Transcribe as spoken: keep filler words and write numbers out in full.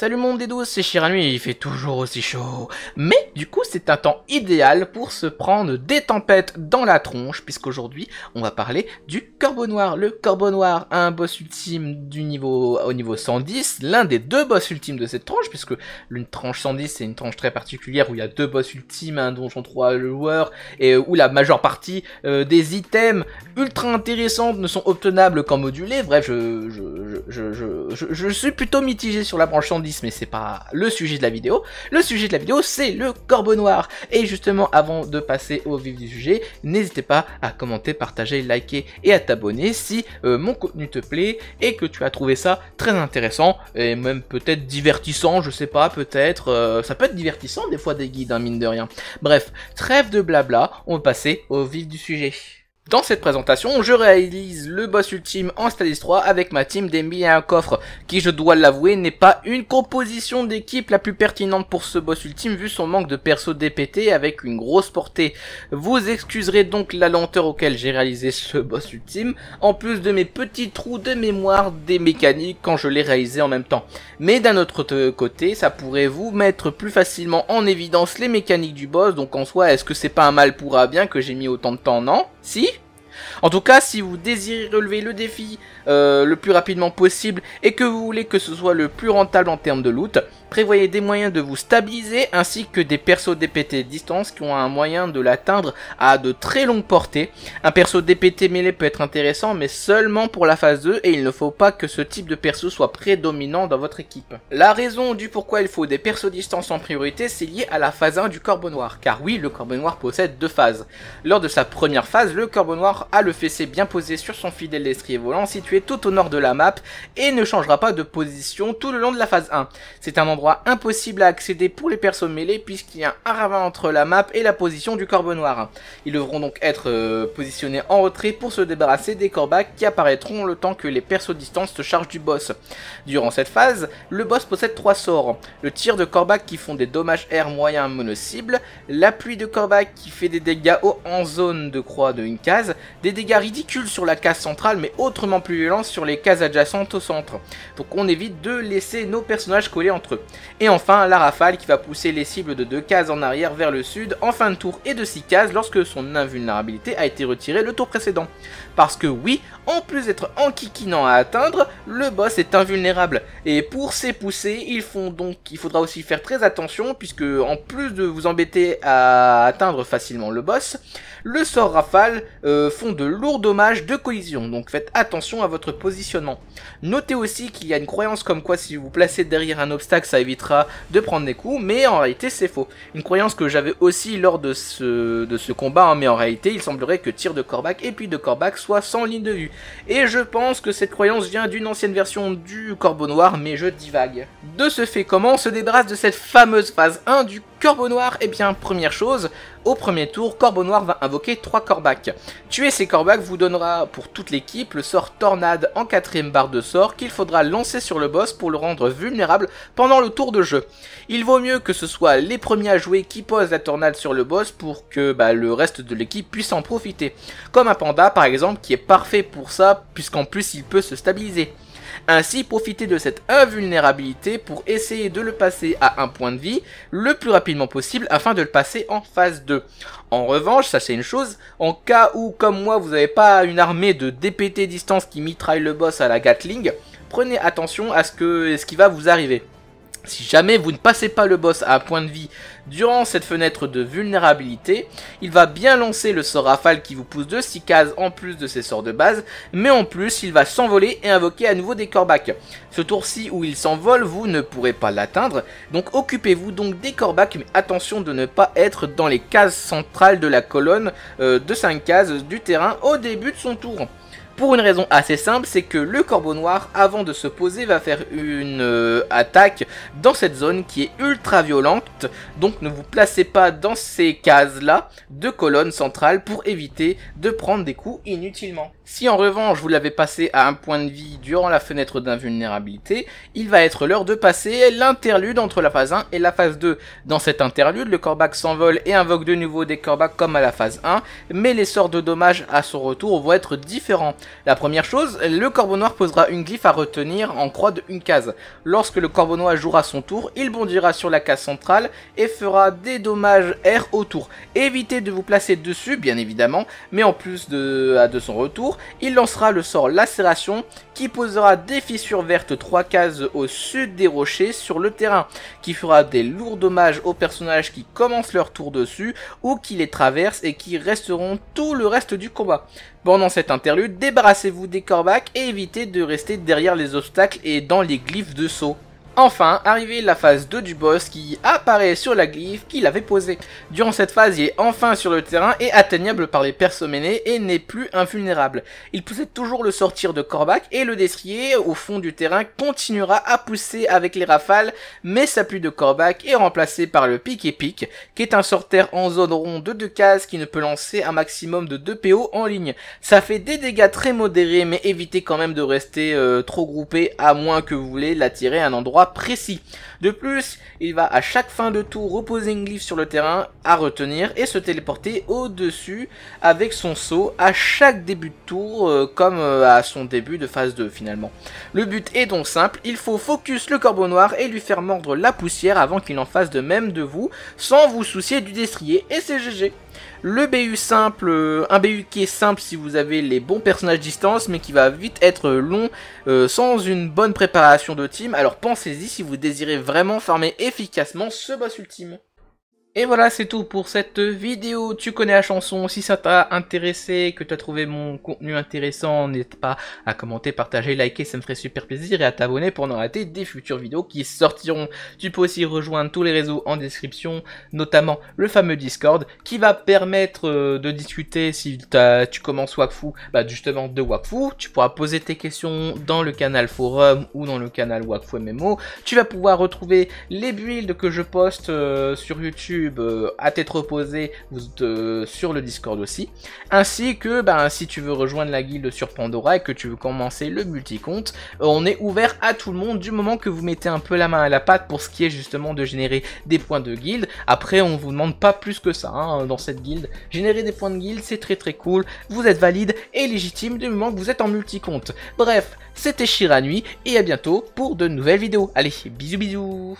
Salut mon dédou, c'est Chiranui et il fait toujours aussi chaud. Mais du coup c'est un temps idéal pour se prendre des tempêtes dans la tronche, puisqu'aujourd'hui on va parler du corbeau noir. Le corbeau noir, un boss ultime du niveau au niveau cent dix, l'un des deux boss ultimes de cette tranche, puisque l'une tranche cent dix c'est une tranche très particulière où il y a deux boss ultimes, un donjon trois joueurs, et où la majeure partie euh, des items ultra intéressants ne sont obtenables qu'en modulé. Bref, je, je, je, je, je, je suis plutôt mitigé sur la branche cent dix. Mais c'est pas le sujet de la vidéo. Le sujet de la vidéo, c'est le corbeau noir. Et justement, avant de passer au vif du sujet, n'hésitez pas à commenter, partager, liker et à t'abonner si euh, mon contenu te plaît et que tu as trouvé ça très intéressant et même peut-être divertissant. Je sais pas, peut-être euh, ça peut être divertissant des fois des guides, hein, mine de rien. Bref, trêve de blabla, on va passer au vif du sujet. Dans cette présentation, je réalise le boss ultime en Stadis trois avec ma team des mille et un coffres, qui je dois l'avouer n'est pas une composition d'équipe la plus pertinente pour ce boss ultime vu son manque de perso D P T avec une grosse portée. Vous excuserez donc la lenteur auquel j'ai réalisé ce boss ultime, en plus de mes petits trous de mémoire des mécaniques quand je l'ai réalisé en même temps. Mais d'un autre côté, ça pourrait vous mettre plus facilement en évidence les mécaniques du boss, donc en soi, est-ce que c'est pas un mal pour un bien que j'ai mis autant de temps? Non? Si ? En tout cas, si vous désirez relever le défi euh, le plus rapidement possible et que vous voulez que ce soit le plus rentable en termes de loot, prévoyez des moyens de vous stabiliser ainsi que des persos D P T distance qui ont un moyen de l'atteindre à de très longues portées. Un perso D P T mêlé peut être intéressant mais seulement pour la phase deux et il ne faut pas que ce type de perso soit prédominant dans votre équipe. La raison du pourquoi il faut des persos distance en priorité, c'est lié à la phase un du corbeau noir, car oui, le corbeau noir possède deux phases. Lors de sa première phase, le corbeau noir a le fessé bien posé sur son fidèle destrier volant situé tout au nord de la map et ne changera pas de position tout le long de la phase un. C'est un endroit impossible à accéder pour les persos mêlés puisqu'il y a un ravin entre la map et la position du corbeau noir. Ils devront donc être euh, positionnés en retrait pour se débarrasser des corbacs qui apparaîtront le temps que les persos distance se chargent du boss. Durant cette phase, le boss possède trois sorts: le tir de corbac qui font des dommages air moyens mono-cible, l'appui de corbac qui fait des dégâts hauts en zone de croix de une case, des dégâts ridicules sur la case centrale mais autrement plus violents sur les cases adjacentes au centre, donc on évite de laisser nos personnages coller entre eux. Et enfin la rafale qui va pousser les cibles de deux cases en arrière vers le sud en fin de tour et de six cases lorsque son invulnérabilité a été retirée le tour précédent. Parce que oui, en plus d'être enquiquinant à atteindre, le boss est invulnérable. Et pour ses poussées, ils font donc, il faudra aussi faire très attention puisque en plus de vous embêter à atteindre facilement le boss, le sort rafale euh, font de lourds dommages de collision, donc faites attention à votre positionnement. Notez aussi qu'il y a une croyance comme quoi si vous placez derrière un obstacle ça évitera de prendre des coups, mais en réalité c'est faux. Une croyance que j'avais aussi lors de ce, de ce combat, hein, mais en réalité il semblerait que tir de corbac et puis de corbac soient sans ligne de vue. Et je pense que cette croyance vient d'une ancienne version du corbeau noir, mais je divague. De ce fait, comment on se débarrasse de cette fameuse phase un du corbeau noir? Et bien première chose, au premier tour, corbeau noir va invoquer trois corbacs. Tuer ces corbacs vous donnera pour toute l'équipe le sort tornade en quatrième barre de sort qu'il faudra lancer sur le boss pour le rendre vulnérable pendant le tour de jeu. Il vaut mieux que ce soit les premiers à jouer qui posent la tornade sur le boss pour que bah, le reste de l'équipe puisse en profiter. Comme un panda par exemple qui est parfait pour ça puisqu'en plus il peut se stabiliser. Ainsi, profitez de cette invulnérabilité pour essayer de le passer à un point de vie le plus rapidement possible afin de le passer en phase deux. En revanche, sachez une chose, en cas où comme moi vous n'avez pas une armée de D P T distance qui mitraille le boss à la Gatling, prenez attention à ce, que, ce qui va vous arriver. Si jamais vous ne passez pas le boss à un point de vie durant cette fenêtre de vulnérabilité, il va bien lancer le sort rafale qui vous pousse de six cases en plus de ses sorts de base, mais en plus il va s'envoler et invoquer à nouveau des corbacs. Ce tour-ci où il s'envole, vous ne pourrez pas l'atteindre, donc occupez-vous donc des corbacs, mais attention de ne pas être dans les cases centrales de la colonne euh, de cinq cases du terrain au début de son tour. Pour une raison assez simple, c'est que le corbeau noir, avant de se poser, va faire une euh, attaque dans cette zone qui est ultra violente. Donc ne vous placez pas dans ces cases-là de colonne centrale pour éviter de prendre des coups inutilement. Si en revanche vous l'avez passé à un point de vie durant la fenêtre d'invulnérabilité, il va être l'heure de passer l'interlude entre la phase un et la phase deux. Dans cet interlude, le corbac s'envole et invoque de nouveau des corbacs comme à la phase un, mais les sorts de dommages à son retour vont être différents. La première chose, le corbeau noir posera une glyphe à retenir en croix de une case. Lorsque le corbeau noir jouera son tour, il bondira sur la case centrale et fera des dommages R au tour. Évitez de vous placer dessus, bien évidemment, mais en plus de, de son retour, il lancera le sort lacération qui posera des fissures vertes trois cases au sud des rochers sur le terrain, qui fera des lourds dommages aux personnages qui commencent leur tour dessus ou qui les traversent et qui resteront tout le reste du combat. Pendant cet interlude, débarrassez-vous des corbacs et évitez de rester derrière les obstacles et dans les glyphes de saut. Enfin, arrivée la phase deux du boss qui apparaît sur la glyphe qu'il avait posée. Durant cette phase, il est enfin sur le terrain et atteignable par les personnés et n'est plus invulnérable. Il possède toujours le sortir de Korvac et le destrier au fond du terrain continuera à pousser avec les rafales, mais sa pluie de Korvac est remplacée par le pique et pique, qui est un sorteur en zone ronde de deux cases qui ne peut lancer un maximum de deux P O en ligne. Ça fait des dégâts très modérés, mais évitez quand même de rester euh, trop groupé à moins que vous voulez l'attirer à un endroit précis. De plus, il va à chaque fin de tour reposer une glyphe sur le terrain à retenir et se téléporter au-dessus avec son saut à chaque début de tour euh, comme euh, à son début de phase deux finalement. Le but est donc simple, il faut focus le corbeau noir et lui faire mordre la poussière avant qu'il en fasse de même de vous sans vous soucier du destrier et c'est G G. Le B U simple, un B U qui est simple si vous avez les bons personnages distance mais qui va vite être long euh, sans une bonne préparation de team, alors pensez-y si vous désirez vraiment farmer efficacement ce boss ultime. Et voilà, c'est tout pour cette vidéo, tu connais la chanson, si ça t'a intéressé, que tu as trouvé mon contenu intéressant, n'hésite pas à commenter, partager, liker, ça me ferait super plaisir, et à t'abonner pour n'en rater des futures vidéos qui sortiront. Tu peux aussi rejoindre tous les réseaux en description, notamment le fameux Discord, qui va permettre de discuter, si t'as, tu commences Wakfu, bah justement de Wakfu, tu pourras poser tes questions dans le canal forum ou dans le canal Wakfu M M O, tu vas pouvoir retrouver les builds que je poste euh, sur YouTube, à tête reposée euh, sur le Discord aussi, ainsi que ben, si tu veux rejoindre la guilde sur Pandora et que tu veux commencer le multi-compte, on est ouvert à tout le monde du moment que vous mettez un peu la main à la pâte pour ce qui est justement de générer des points de guilde. Après on vous demande pas plus que ça hein, dans cette guilde, générer des points de guilde c'est très très cool, vous êtes valide et légitime du moment que vous êtes en multi-compte. Bref, c'était Shiranui et à bientôt pour de nouvelles vidéos, allez bisous bisous.